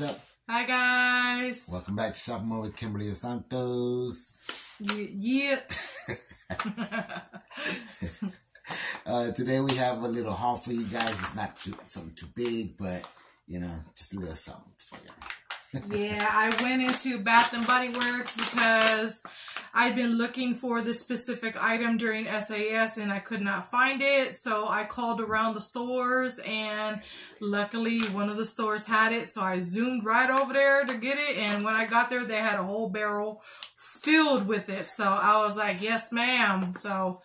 what's up? Hi, guys. Welcome back to Shopping More with Kimberly Santos. Yeah. Today we have a little haul for you guys. It's not something too big, but, you know, just a little something for you. Yeah, I went into Bath and Body Works because I've been looking for this specific item during SAS and I could not find it. So I called around the stores and luckily one of the stores had it. So I zoomed right over there to get it. And when I got there, they had a whole barrel filled with it. So I was like, yes, ma'am. So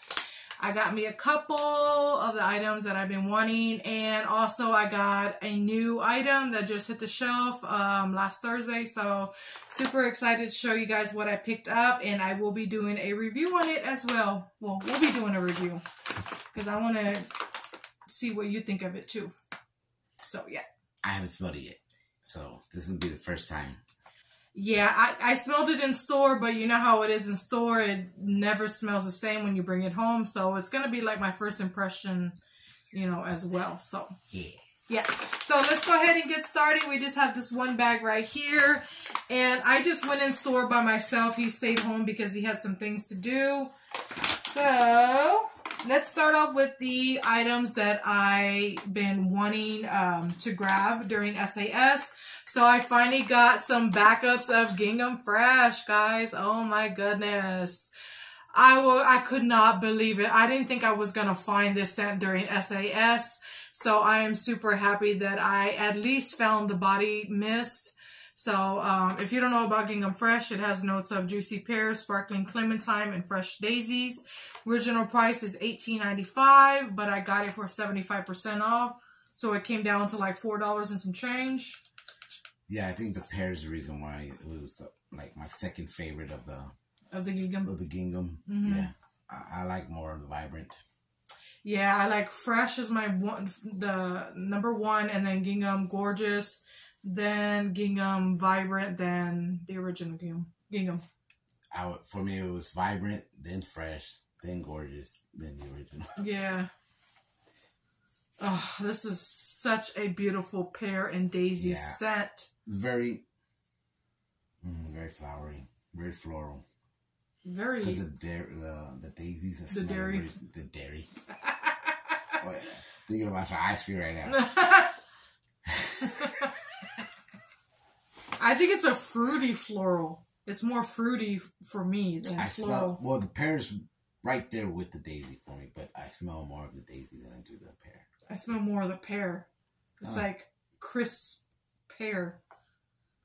I got me a couple of the items that I've been wanting, and also I got a new item that just hit the shelf last Thursday, so super excited to show you guys what I picked up, and I will be doing a review on it as well. Well, we'll be doing a review, because I want to see what you think of it too. So, yeah. I haven't smelled it yet, so this will be the first time. Yeah, I smelled it in store, but you know how it is in store. It never smells the same when you bring it home. So it's going to be like my first impression, you know, as well. So, yeah. So let's go ahead and get started. We just have this one bag right here. And I just went in store by myself. He stayed home because he had some things to do. So let's start off with the items that I've been wanting to grab during SAS. So I finally got some backups of Gingham Fresh, guys. Oh my goodness. I could not believe it. I didn't think I was going to find this scent during SAS. So I am super happy that I at least found the body mist. So if you don't know about Gingham Fresh, it has notes of juicy pears, sparkling clementine, and fresh daisies. Original price is $18.95, but I got it for 75% off. So it came down to like $4 and some change. Yeah, I think the pear is the reason why it was like my second favorite of the Gingham. Mm-hmm. Yeah, I like more of the vibrant. Yeah, I like Fresh is my one, the number one, and then Gingham Gorgeous, then Gingham Vibrant, then the original Gingham. For me, it was Vibrant, then Fresh, then Gorgeous, then the original. Yeah. Oh, this is such a beautiful pear and daisy scent. Very flowery, very floral. Very. Because the daisies are the dairy. The dairy. Oh, yeah. Thinking about some ice cream right now. I think it's a fruity floral. It's more fruity for me than floral. Smell, well, the pear's right there with the daisy for me, but I smell more of the daisy than I do the pear. I smell more of the pear. It's like crisp pear.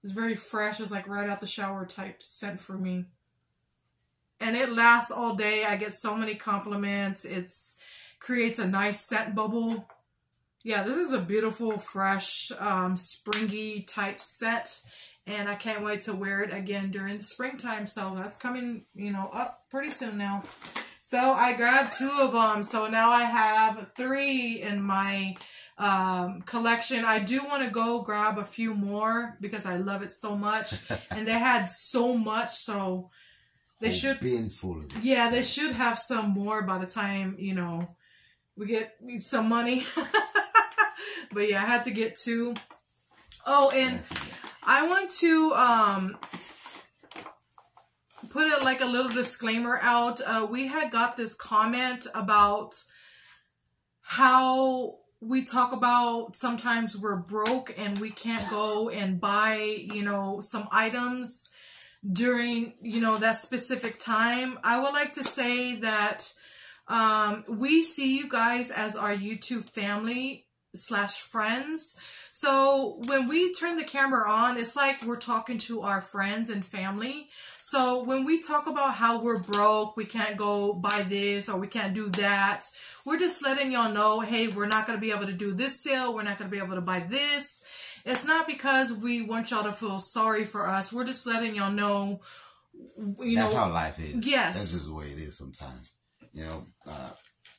It's very fresh. It's like right out the shower type scent for me. And it lasts all day. I get so many compliments. It creates a nice scent bubble. Yeah, this is a beautiful, fresh, springy type scent. And I can't wait to wear it again during the springtime. So that's coming, you know, up pretty soon now. So I grabbed two of them. So now I have three in my collection. I do want to go grab a few more because I love it so much. And they had so much, so they should be full of it. Yeah, they should have some more by the time, you know, we get some money. But yeah, I had to get two. Oh, and I want to put it like a little disclaimer out. We had got this comment about how we talk about sometimes we're broke and we can't go and buy, you know, some items during, you know, that specific time. I would like to say that we see you guys as our YouTube family / friends. So when we turn the camera on, it's like we're talking to our friends and family. So when we talk about how we're broke, we can't go buy this or we can't do that, we're just letting y'all know, hey, we're not going to be able to do this sale. We're not going to be able to buy this. It's not because we want y'all to feel sorry for us. We're just letting y'all know, that's how life is. Yes. That's just the way it is sometimes. You know,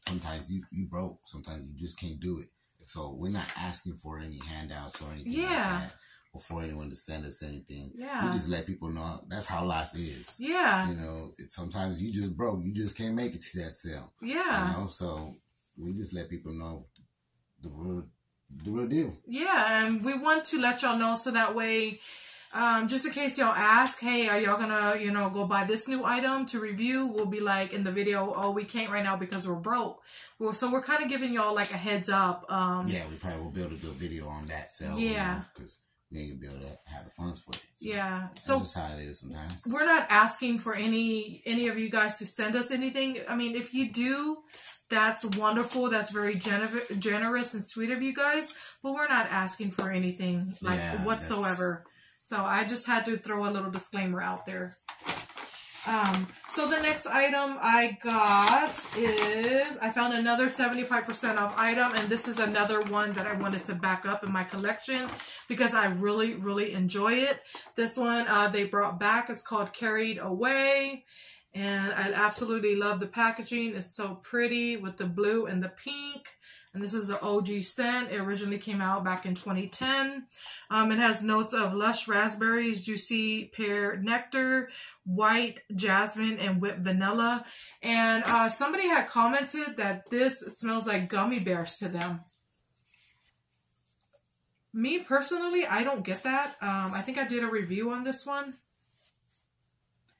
sometimes you broke. Sometimes you just can't do it. So we're not asking for any handouts or anything like that, or for anyone to send us anything. Yeah. We just let people know that's how life is. Yeah. You know, sometimes you just broke. You just can't make it to that sale. Yeah. You know, so we just let people know the real the real deal. Yeah, and we want to let y'all know so that way, just in case y'all ask, hey, are y'all gonna, you know, go buy this new item to review? We'll be like in the video, oh, we can't right now because we're broke. Well, so we're kind of giving y'all like a heads up. Yeah, we probably will be able to do a video on that sale. Yeah, because you can be able to have the funds for it. So yeah, so that's how it is sometimes. We're not asking for any of you guys to send us anything. I mean, if you do, that's wonderful. That's very generous and sweet of you guys. But we're not asking for anything like whatsoever. So I just had to throw a little disclaimer out there. So the next item I got is, I found another 75% off item, and this is another one that I wanted to back up in my collection because I really, really enjoy it. This one they brought back. It's called Carried Away, and I absolutely love the packaging. It's so pretty with the blue and the pink. And this is the OG scent. It originally came out back in 2010. It has notes of lush raspberries, juicy pear nectar, white jasmine, and whipped vanilla. And somebody had commented that this smells like gummy bears to them. Me personally, I don't get that. I think I did a review on this one.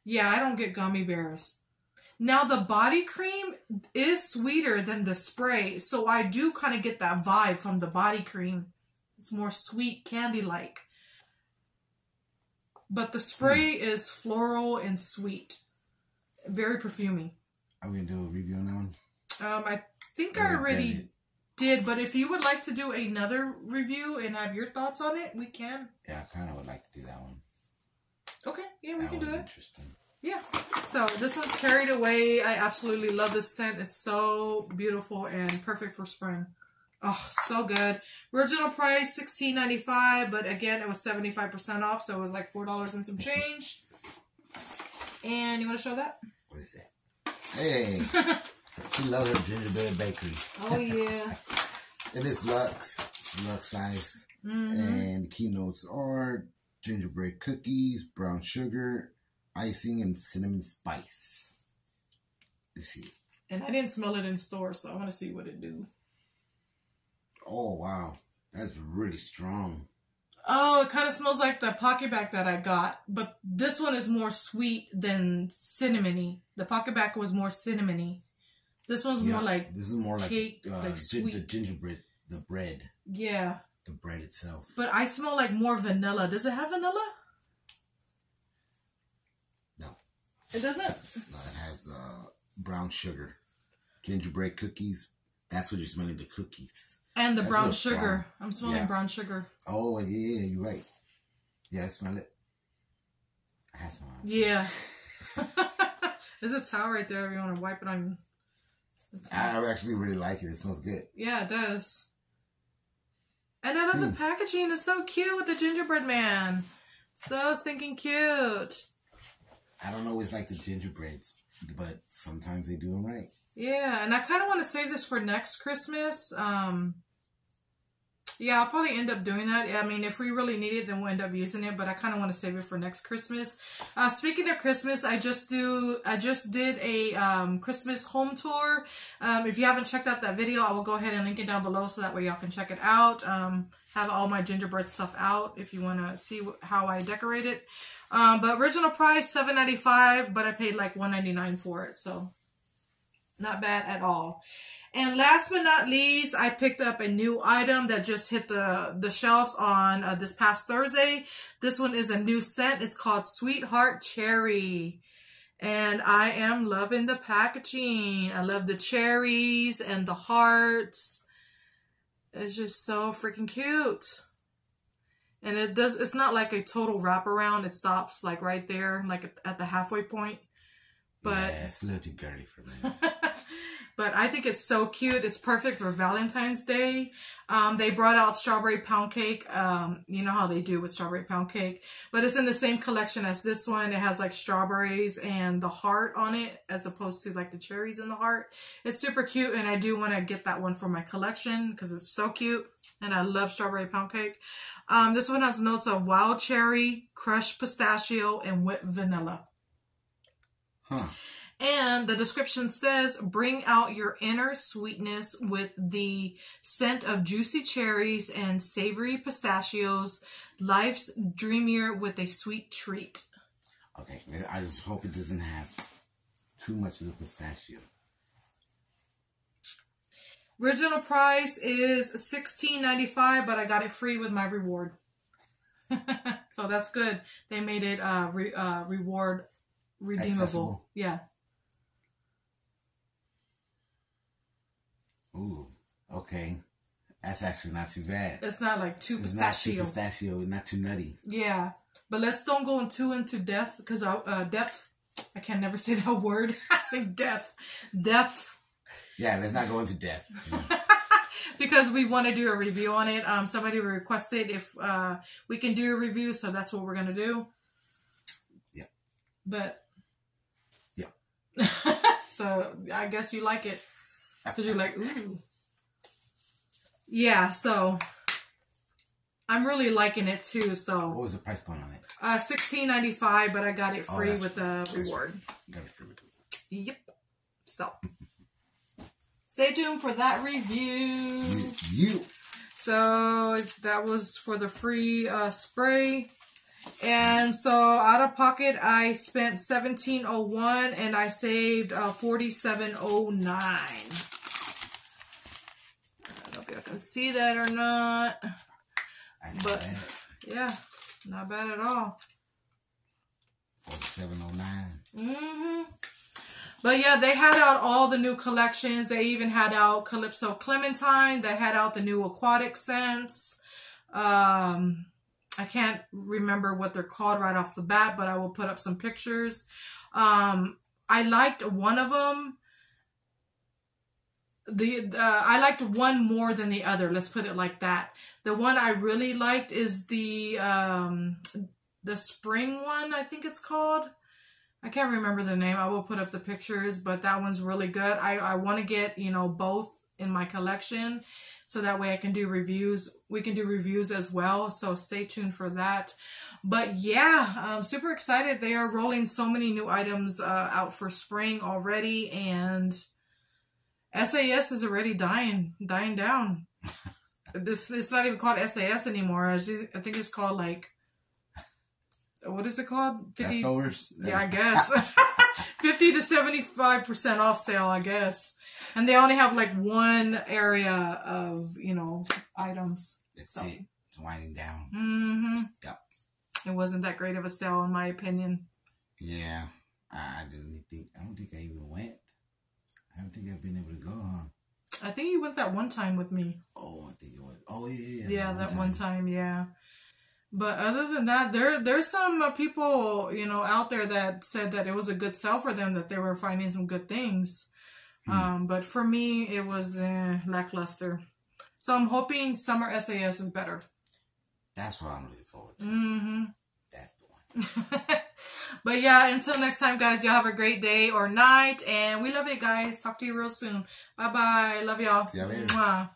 Yeah, I don't get gummy bears. Now, the body cream is sweeter than the spray, so I do kind of get that vibe from the body cream. It's more sweet, candy-like. But the spray is floral and sweet. Very perfumey. Are we going to do a review on that one? I think I already did, but if you would like to do another review and have your thoughts on it, we can. Yeah, I kind of would like to do that one. Okay, yeah, we can do that. That was interesting. Yeah, so this one's Carried Away. I absolutely love this scent. It's so beautiful and perfect for spring. Oh, so good. Original price $16.95, but again, it was 75% off, so it was like $4 and some change. And you want to show that? What is that? Hey, she loves her gingerbread bakery. Oh, yeah. And it's luxe. It's luxe size. And the keynotes are gingerbread cookies, brown sugar, icing, and cinnamon spice. Let's see. And I didn't smell it in store, so I want to see what it do. Oh, wow. That's really strong. Oh, it kind of smells like the pocketback that I got. But this one is more sweet than cinnamony. The pocketback was more cinnamony. This one's more like cake. This is more like sweet. The gingerbread, the bread. Yeah. The bread itself. But I smell like more vanilla. Does it have vanilla? It doesn't? No, it has brown sugar. Gingerbread cookies. That's what you're smelling, the cookies. And the brown sugar. I'm smelling brown sugar. Oh, yeah, you're right. Yeah, I smell it. I have some. Yeah. There's a towel right there if you want to wipe it on. I actually really like it. It smells good. Yeah, it does. And I know the packaging is so cute with the gingerbread man. So stinking cute. I don't always like the gingerbreads, but sometimes they do them right. Yeah, and I kind of want to save this for next Christmas. Yeah, I'll probably end up doing that. I mean, if we really need it, then we'll end up using it, but I kind of want to save it for next Christmas. Speaking of Christmas, I just did a Christmas home tour. If you haven't checked out that video, I will go ahead and link it down below so that way y'all can check it out. Have all my gingerbread stuff out if you want to see how I decorate it. But original price $7.95, but I paid like $1.99 for it, so not bad at all. And last but not least, I picked up a new item that just hit the shelves on this past Thursday. This one is a new scent. It's called Sweetheart Cherry. And I am loving the packaging. I love the cherries and the hearts. It's just so freaking cute. And it does, it's not like a total wraparound. It stops like right there, like at the halfway point. But yeah, it's a little too girly for me. But I think it's so cute. It's perfect for Valentine's Day. They brought out strawberry pound cake. You know how they do with strawberry pound cake. But it's in the same collection as this one. It has like strawberries and the heart on it as opposed to like the cherries in the heart. It's super cute, and I do want to get that one for my collection because it's so cute. And I love strawberry pound cake. This one has notes of wild cherry, crushed pistachio, and whipped vanilla. Huh. And the description says, bring out your inner sweetness with the scent of juicy cherries and savory pistachios. Life's dreamier with a sweet treat. Okay, I just hope it doesn't have too much of the pistachio. Original price is $16.95, but I got it free with my reward. So that's good. They made it reward redeemable. Accessible. Yeah. Ooh, okay. That's actually not too bad. It's not like too pistachio. Not too pistachio, not too nutty. Yeah, but let's don't go too into depth, because depth. I can never say that word. I say depth. Yeah, let's not go into depth. Because we want to do a review on it. Somebody requested if we can do a review, so that's what we're going to do. Yeah. But. Yeah. So I guess you like it. Because you're like, ooh. Yeah, so I'm really liking it too. So. What was the price point on it? $16.95, but I got it free with the reward. Got it free with the reward. Yep. So. Stay tuned for that review. So that was for the free spray. And so out of pocket, I spent $17.01 and I saved $47.09. I don't know if y'all can see that or not. But yeah, not bad at all. $47.09. Mm-hmm. But yeah, they had out all the new collections. They even had out Calypso Clementine. They had out the new aquatic scents. I can't remember what they're called right off the bat, but I will put up some pictures. I liked one of them. I liked one more than the other. Let's put it like that. The one I really liked is the spring one, I think it's called. I can't remember the name. I will put up the pictures, but that one's really good. I want to get, you know, both in my collection so that way I can do reviews. We can do reviews as well. So stay tuned for that. But yeah, I'm super excited. They are rolling so many new items out for spring already, and SAS is already dying down. It's not even called SAS anymore. I think it's called like, what is it called? 50, leftovers. Yeah, I guess. 50 to 75% off sale, I guess. And they only have like one area of, you know, items. That's so. It. It's winding down. Mm-hmm. Yep. It wasn't that great of a sale, in my opinion. Yeah. I don't think I even went. I don't think I've been able to go, huh? I think you went that one time with me. Oh, I think it was. Oh, yeah. Yeah, that one time, yeah. But other than that, there's some people, you know, out there that said that it was a good sell for them, that they were finding some good things. But for me, it was lackluster. So I'm hoping summer SAS is better. That's what I'm looking forward to. Mm-hmm. That's the one. But yeah, until next time, guys, y'all have a great day or night. And we love you guys. Talk to you real soon. Bye-bye. Love y'all. See y'all later. Mwah.